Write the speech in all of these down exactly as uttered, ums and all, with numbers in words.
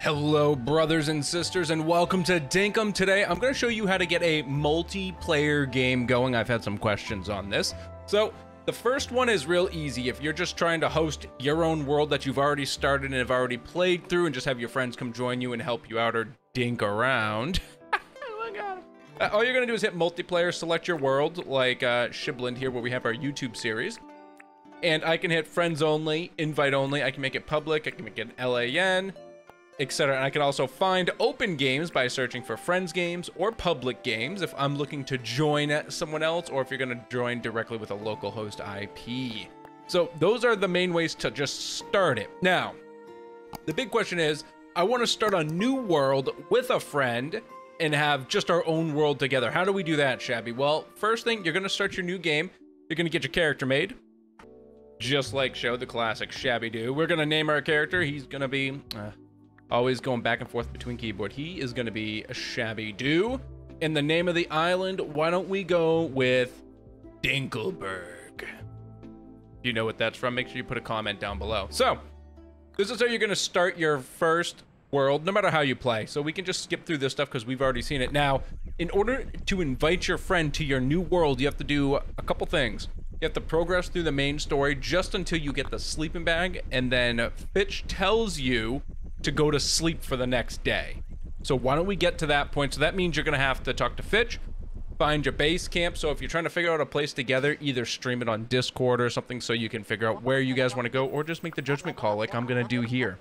Hello brothers and sisters and welcome to Dinkum. Today I'm going to show you how to get a multiplayer game going. I've had some questions on this. So the first one is real easy. If you're just trying to host your own world that you've already started and have already played through and just have your friends come join you and help you out or dink around. Oh my God. Uh, all you're going to do is hit multiplayer, select your world like uh, Shibland here where we have our YouTube series. And I can hit friends only, invite only. I can make it public. I can make it an LAN. Etc. And I can also find open games by searching for friends games or public games if I'm looking to join someone else or if you're going to join directly with a local host I P. So those are the main ways to just start it. Now, the big question is, I want to start a new world with a friend and have just our own world together. How do we do that, Shabby? Well, first thing, you're going to start your new game. You're going to get your character made. Just like show the classic ShabbyDoo. We're going to name our character. He's going to be... Uh, Always going back and forth between keyboard. He is going to be ShabbyDoo. In the name of the island, why don't we go with Dinkleberg? If you know what that's from, make sure you put a comment down below. So this is how you're going to start your first world, no matter how you play. So we can just skip through this stuff because we've already seen it. Now, in order to invite your friend to your new world, you have to do a couple things. You have to progress through the main story just until you get the sleeping bag. And then Fitch tells you to go to sleep for the next day. So why don't we get to that point? So that means you're gonna have to talk to Fitch, find your base camp. So if you're trying to figure out a place together, either stream it on Discord or something so you can figure out where you guys wanna go or just make the judgment call like I'm gonna do here.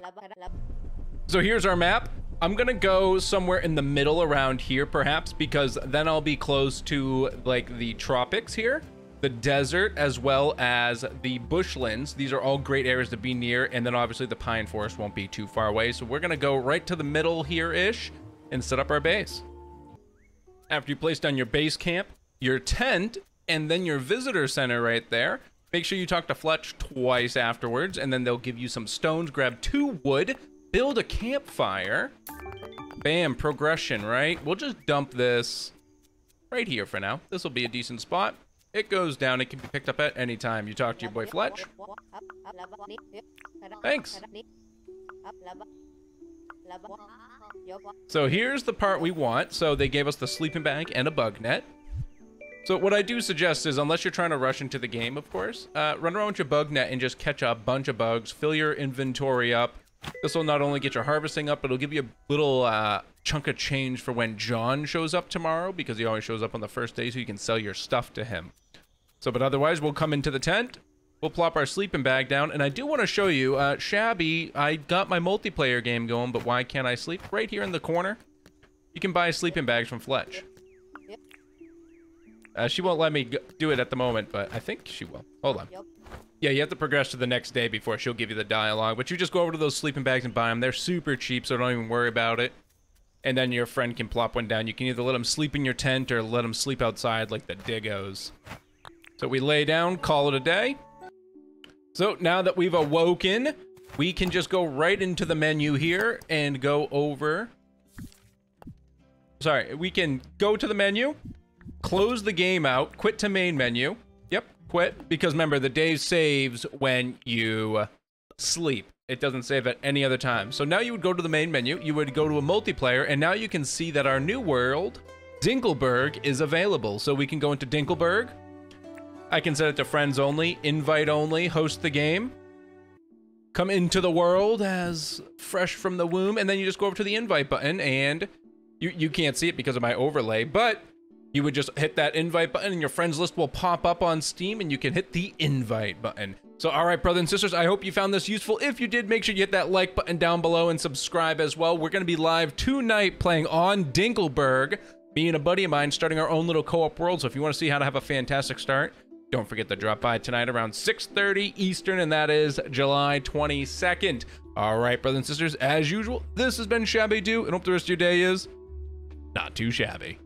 So here's our map. I'm gonna go somewhere in the middle around here perhaps because then I'll be close to like the tropics here, the desert, as well as the bushlands. These are all great areas to be near. And then obviously the pine forest won't be too far away. So we're gonna go right to the middle here-ish and set up our base. After you place down your base camp, your tent, and then your visitor center right there, make sure you talk to Fletch twice afterwards and then they'll give you some stones, grab two wood, build a campfire. Bam, progression, right? We'll just dump this right here for now. This will be a decent spot. It goes down. It can be picked up at any time. You talk to your boy Fletch. Thanks. So here's the part we want. So they gave us the sleeping bag and a bug net. So what I do suggest is, unless you're trying to rush into the game, of course, uh, run around with your bug net and just catch a bunch of bugs. Fill your inventory up. This will not only get your harvesting up, but it'll give you a little uh, chunk of change for when John shows up tomorrow, because he always shows up on the first day, so you can sell your stuff to him. So, but otherwise, we'll come into the tent, we'll plop our sleeping bag down, and I do want to show you, uh, Shabby, I got my multiplayer game going, but why can't I sleep? Right here in the corner, you can buy sleeping bags from Fletch. Uh, she won't let me do it at the moment, but I think she will. Hold on. Yeah, you have to progress to the next day before she'll give you the dialogue, but you just go over to those sleeping bags and buy them. They're super cheap, so don't even worry about it. And then your friend can plop one down. You can either let them sleep in your tent or let them sleep outside like the diggos. So we lay down, call it a day. So now that we've awoken, we can just go right into the menu here and go over... Sorry, we can go to the menu, close the game out, quit to main menu. Yep, quit, because remember, the day saves when you sleep. It doesn't save at any other time. So now you would go to the main menu, you would go to a multiplayer, and now you can see that our new world, Dinkleberg, is available. So we can go into Dinkleberg. I can set it to friends only, invite only, host the game, come into the world as fresh from the womb, and then you just go over to the invite button, and you, you can't see it because of my overlay, but you would just hit that invite button and your friends list will pop up on Steam and you can hit the invite button. So, all right, brothers and sisters, I hope you found this useful. If you did, make sure you hit that like button down below and subscribe as well. We're going to be live tonight playing on Dinkleberg. Me and a buddy of mine starting our own little co-op world. So if you want to see how to have a fantastic start, don't forget to drop by tonight around six thirty Eastern, and that is July twenty-second. All right, brothers and sisters, as usual, this has been ShabbyDoo, and hope the rest of your day is not too shabby.